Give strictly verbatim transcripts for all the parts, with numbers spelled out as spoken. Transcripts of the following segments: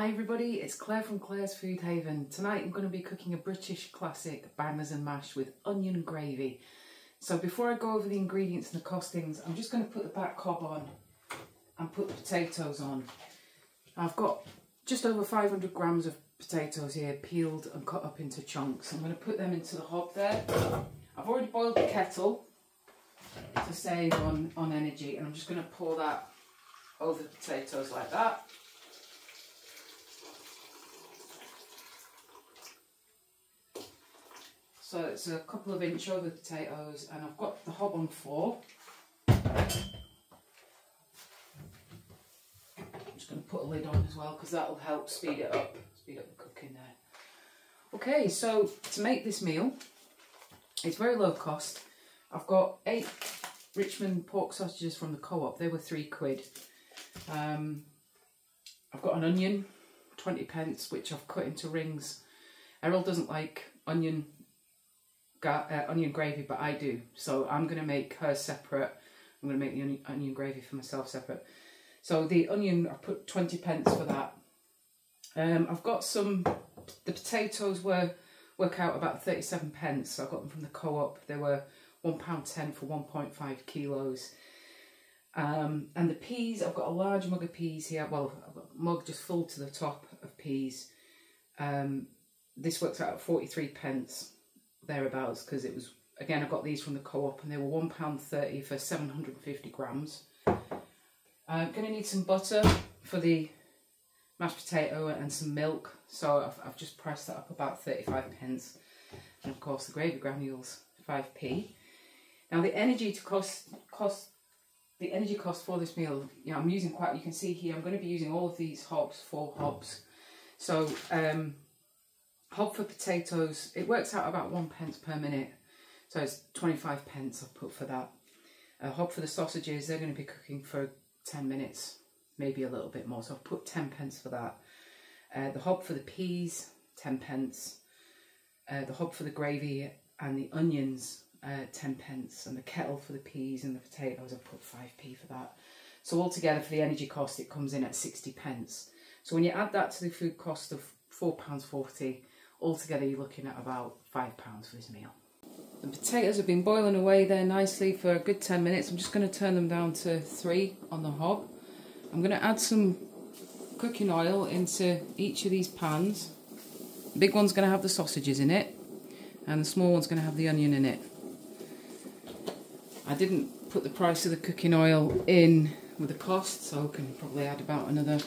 Hi everybody, it's Claire from Claire's Food Haven. Tonight I'm going to be cooking a British classic bangers and mash with onion gravy. So before I go over the ingredients and the costings, I'm just going to put the back cob on and put the potatoes on. I've got just over five hundred grams of potatoes here, peeled and cut up into chunks. I'm going to put them into the hob there. I've already boiled the kettle to save on, on energy, and I'm just going to pour that over the potatoes like that. So it's a couple of inch over the potatoes, and I've got the hob on four. I'm just going to put a lid on as well because that'll help speed it up, speed up the cooking there. Okay, so to make this meal, it's very low cost. I've got eight Richmond pork sausages from the co-op. They were three quid. Um, I've got an onion, twenty pence, which I've cut into rings. Errol doesn't like onion. Uh, onion gravy, but I do, so I'm going to make her separate. I'm going to make the onion, onion gravy for myself separate. So the onion, I put twenty pence for that. Um, I've got some, the potatoes were, work out about thirty-seven pence, so I got them from the co-op. They were one pound ten for one point five kilos. Um, and the peas, I've got a large mug of peas here, well, I've got a mug just full to the top of peas. Um, this works out at forty-three pence. Thereabouts, because it was, again, I got these from the co-op and they were one pound thirty for seven hundred fifty grams. I'm going to need some butter for the mashed potato and some milk, so I've, I've just priced that up about thirty-five pence, and of course the gravy granules five p. Now the energy to cost cost the energy cost for this meal, you know, I'm using quite, you can see here I'm going to be using all of these hobs, four hobs. So um hob for potatoes, it works out about one pence per minute, so it's twenty-five pence I've put for that. Uh, hob for the sausages, they're going to be cooking for ten minutes, maybe a little bit more, so I've put ten pence for that. Uh, the hob for the peas, ten pence. Uh, the hob for the gravy and the onions, uh, ten pence. And the kettle for the peas and the potatoes, I've put five p for that. So altogether for the energy cost, it comes in at sixty pence. So when you add that to the food cost of four pounds forty, altogether you're looking at about five pounds for this meal. The potatoes have been boiling away there nicely for a good ten minutes. I'm just going to turn them down to three on the hob. I'm going to add some cooking oil into each of these pans. The big one's going to have the sausages in it, and the small one's going to have the onion in it. I didn't put the price of the cooking oil in with the cost, so I can probably add about another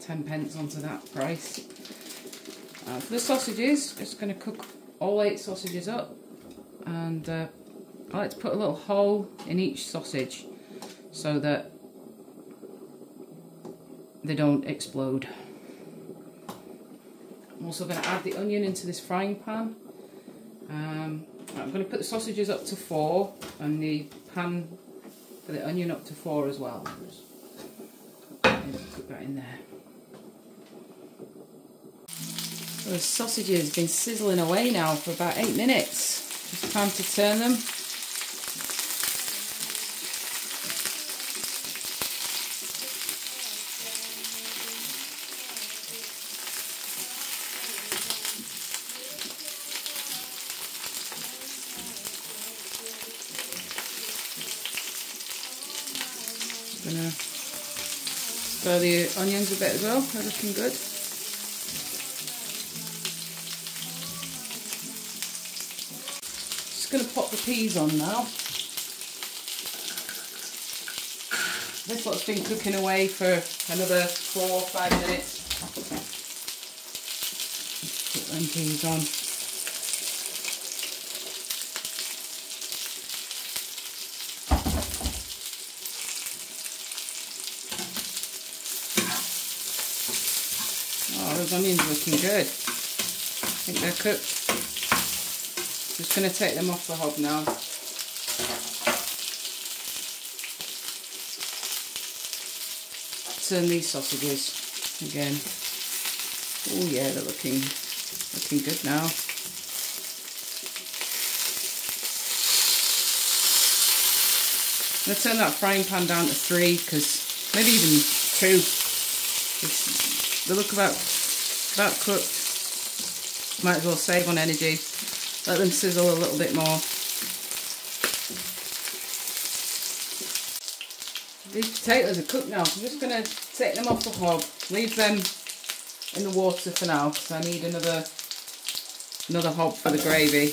ten pence onto that price. Uh, for the sausages, just going to cook all eight sausages up, and uh, I like to put a little hole in each sausage so that they don't explode. I'm also going to add the onion into this frying pan. Um, I'm going to put the sausages up to four and the pan for the onion up to four as well. Just put that in there. The sausage has been sizzling away now for about eight minutes. Just time to turn them. I'm gonna stir the onions a bit as well. They're looking good. Going to pop the peas on now. This lot's been cooking away for another four or five minutes. Put them peas on. Oh, those onions are looking good. I think they're cooked. Just going to take them off the hob now. Turn these sausages again. Oh yeah, they're looking looking good now. I'm going to turn that frying pan down to three, because maybe even two. They look about about cooked. Might as well save on energy. Let them sizzle a little bit more. These potatoes are cooked now, so I'm just going to take them off the hob, leave them in the water for now, because I need another another hob for the gravy.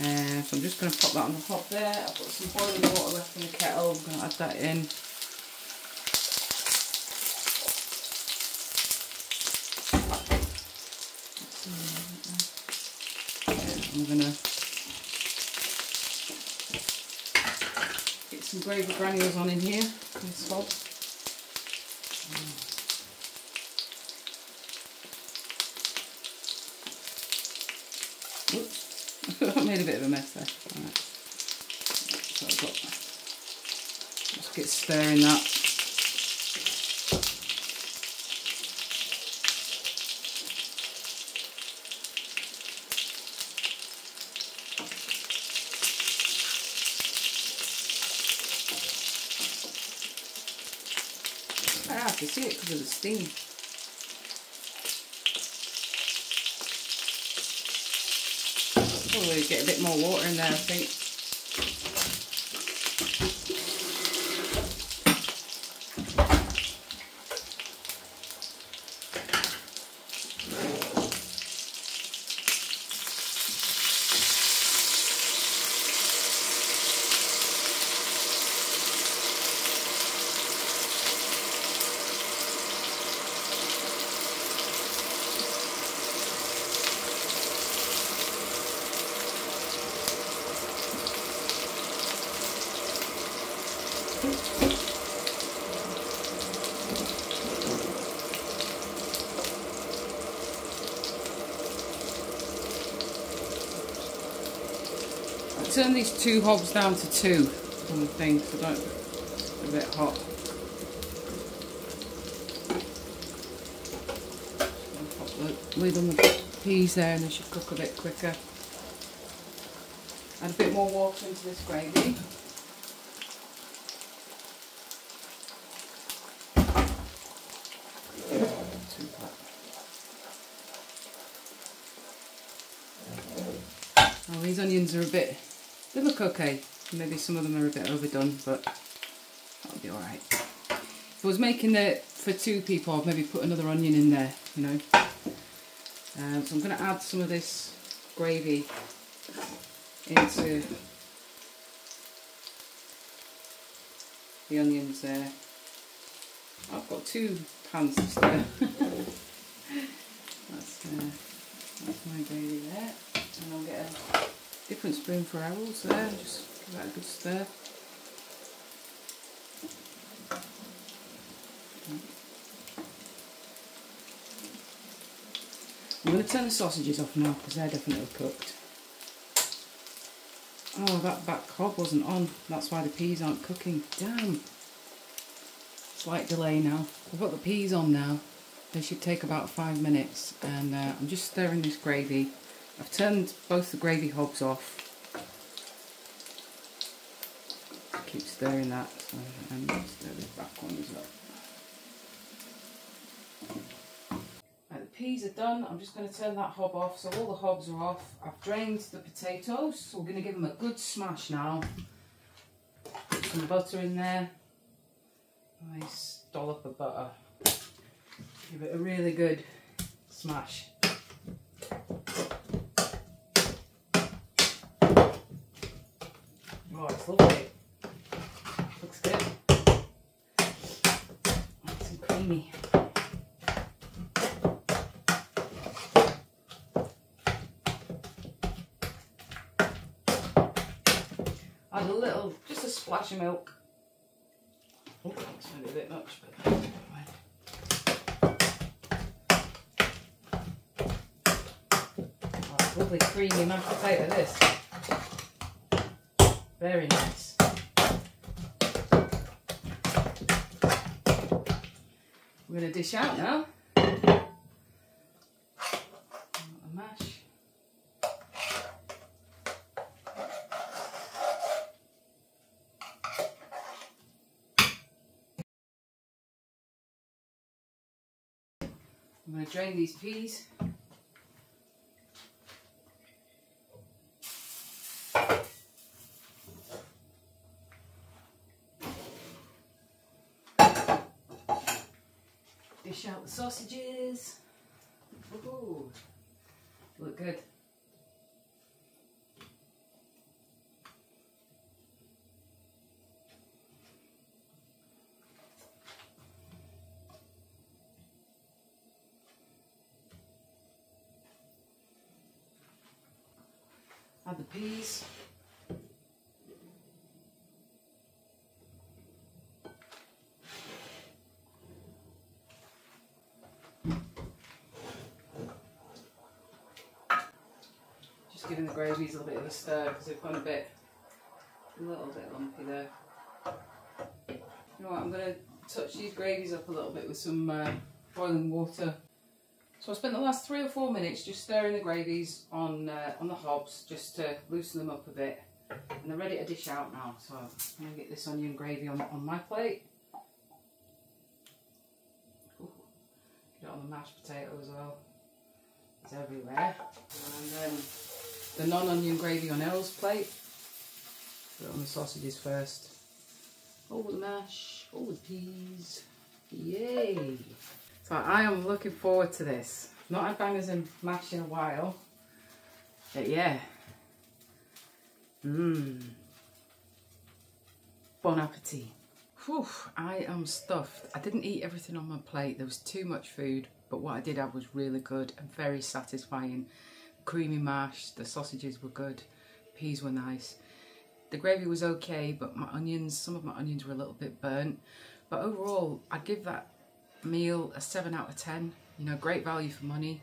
Uh, so I'm just going to pop that on the hob there. I've got some boiling water left in the kettle, I'm going to add that in. I'm going to get some gravy granules on in here, and salt. Oops, I made a bit of a mess there. All right. So I've got, just get stirring that. I have to see it because of the steam. Probably get a bit more water in there, I think. Turn these two hobs down to two on the thing, so don't get a bit hot. Pop the lid on the peas there and they should cook a bit quicker. Add a bit more water into this gravy. Oh, these onions are a bit... they look okay. Maybe some of them are a bit overdone, but that'll be alright. If I was making it for two people, I'd maybe put another onion in there, you know. Um, so I'm going to add some of this gravy into the onions there. I've got two pans to stir. That's, uh, that's my gravy there. And I'll get a different spoon for owls there, just give that a good stir. I'm going to turn the sausages off now because they're definitely cooked. Oh, that back hob wasn't on, that's why the peas aren't cooking. Damn! Slight delay now. I've got the peas on now, they should take about five minutes and uh, I'm just stirring this gravy. I've turned both the gravy hobs off. Keep stirring that, so I'm going to stir this back on as well. Right, the peas are done. I'm just going to turn that hob off, so all the hobs are off. I've drained the potatoes, so we're going to give them a good smash now. Put some butter in there. Nice dollop of butter. Give it a really good smash. Oh, it's lovely. Looks good. Nice and creamy. Add a little, just a splash of milk. Oh, that's maybe a bit much, but never mind. Oh, it's lovely creamy mashed potato, this. Very nice. We're going to dish out now. A mash. I'm going to drain these peas. Dish out the sausages. Ooh, look good. Add the peas. Just giving the gravies a little bit of a stir because they've gone a bit, a little bit lumpy there. You know what? I'm going to touch these gravies up a little bit with some uh, boiling water. So I spent the last three or four minutes just stirring the gravies on uh, on the hobs, just to loosen them up a bit, and they're ready to dish out now. So I'm going to get this onion gravy on, on my plate. Ooh, get it on the mashed potato as well. It's everywhere. And then um, the non-onion gravy on Elle's plate. Put it on the sausages first. Oh, the mash. Oh, the peas. Yay! So I am looking forward to this. Not had bangers and mash in a while, but yeah. Mmm. Bon appetit. Whew, I am stuffed. I didn't eat everything on my plate. There was too much food, but what I did have was really good and very satisfying. Creamy mash, the sausages were good, peas were nice. The gravy was okay, but my onions, some of my onions were a little bit burnt. But overall, I'd give that meal a seven out of ten. You know, great value for money.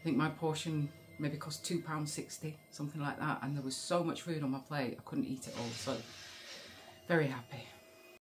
I think my portion maybe cost two pounds sixty, something like that, and there was so much food on my plate I couldn't eat it all, so very happy.